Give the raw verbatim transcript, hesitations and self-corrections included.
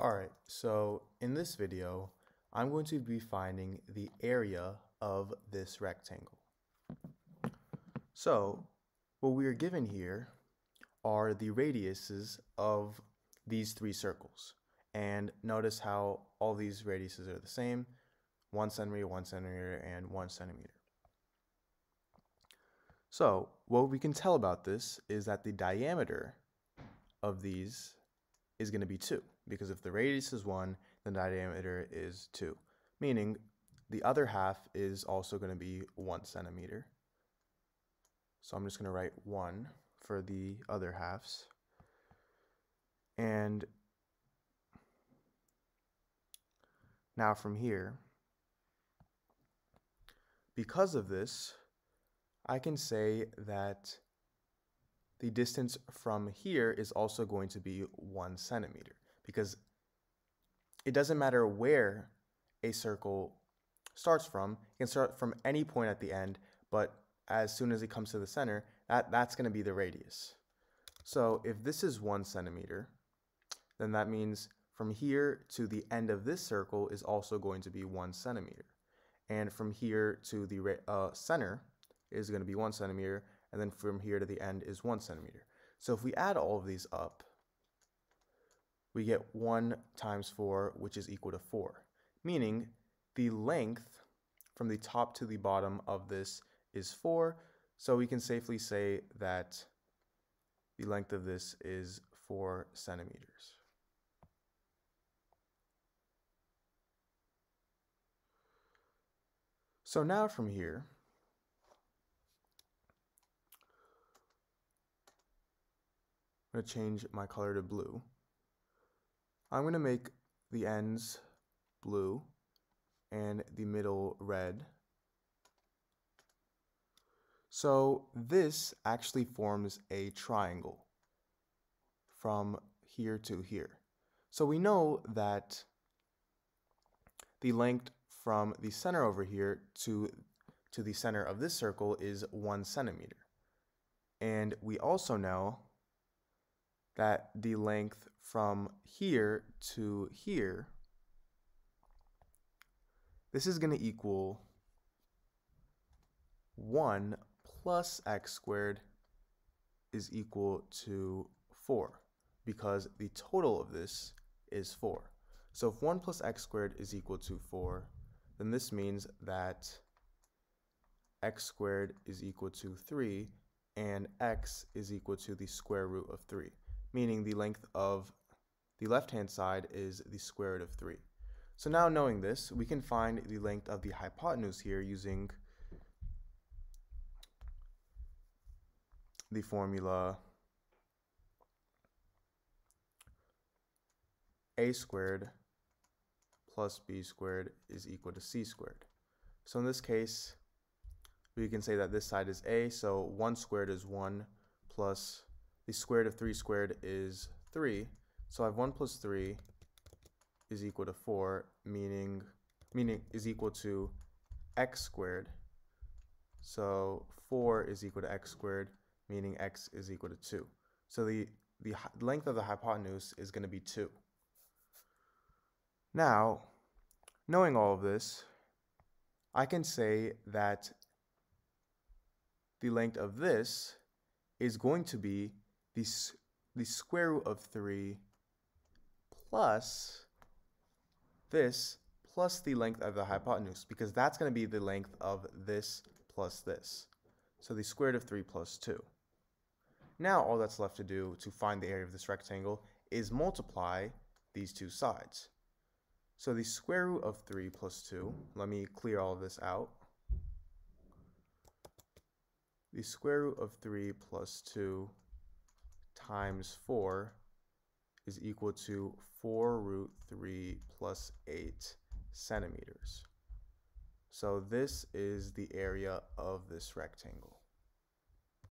Alright, so in this video, I'm going to be finding the area of this rectangle. So, what we are given here are the radiuses of these three circles. And notice how all these radiuses are the same, one centimeter, one centimeter, and one centimeter. So, what we can tell about this is that the diameter of these is going to be two, because if the radius is one, the diameter is two, meaning the other half is also going to be one centimeter. So I'm just going to write one for the other halves. And now from here, because of this, I can say that the distance from here is also going to be one centimeter, because it doesn't matter where a circle starts from. It can start from any point at the end, but as soon as it comes to the center, that, that's going to be the radius. So if this is one centimeter, then that means from here to the end of this circle is also going to be one centimeter. And from here to the uh, center is going to be one centimeter. And then from here to the end is one centimeter. So if we add all of these up, we get one times four, which is equal to four, meaning the length from the top to the bottom of this is four. So we can safely say that the length of this is four centimeters. So now from here, I'm going to change my color to blue. I'm going to make the ends blue and the middle red. So this actually forms a triangle from here to here. So we know that the length from the center over here to, to the center of this circle is one centimeter. And we also know that the length from here to here, this is going to equal one plus x squared is equal to four, because the total of this is four. So if one plus x squared is equal to four, then this means that x squared is equal to three, and x is equal to the square root of three. Meaning the length of the left-hand side is the square root of three. So now knowing this, we can find the length of the hypotenuse here using the formula a squared plus b squared is equal to c squared. So in this case, we can say that this side is a, so one squared is one plus the square root of three squared is three, so I have one plus three is equal to four, meaning meaning is equal to x squared. So four is equal to x squared, meaning x is equal to two. So the, the length of the hypotenuse is going to be two. Now, knowing all of this, I can say that the length of this is going to be The, the square root of three plus this plus the length of the hypotenuse, because that's going to be the length of this plus this. So the square root of three plus two. Now all that's left to do to find the area of this rectangle is multiply these two sides. So the square root of three plus two, let me clear all of this out. The square root of three plus two times four is equal to four root three plus eight centimeters. So this is the area of this rectangle.